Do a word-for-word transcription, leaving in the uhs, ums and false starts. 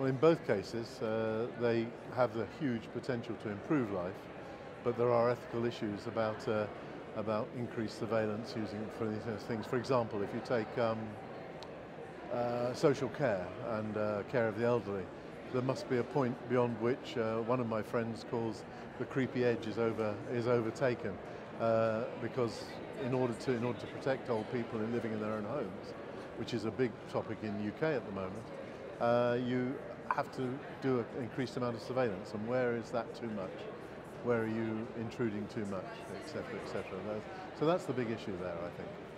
Well, in both cases, uh, they have the huge potential to improve life, but there are ethical issues about uh, about increased surveillance using for these things. For example, if you take um, uh, social care and uh, care of the elderly, there must be a point beyond which uh, one of my friends calls the creepy edge is over is overtaken, uh, because in order to in order to protect old people in living in their own homes, which is a big topic in the U K at the moment, uh, you have to do an increased amount of surveillance. And where is that too much? Where are you intruding too much, et cetera, et cetera. So that's the big issue there, I think.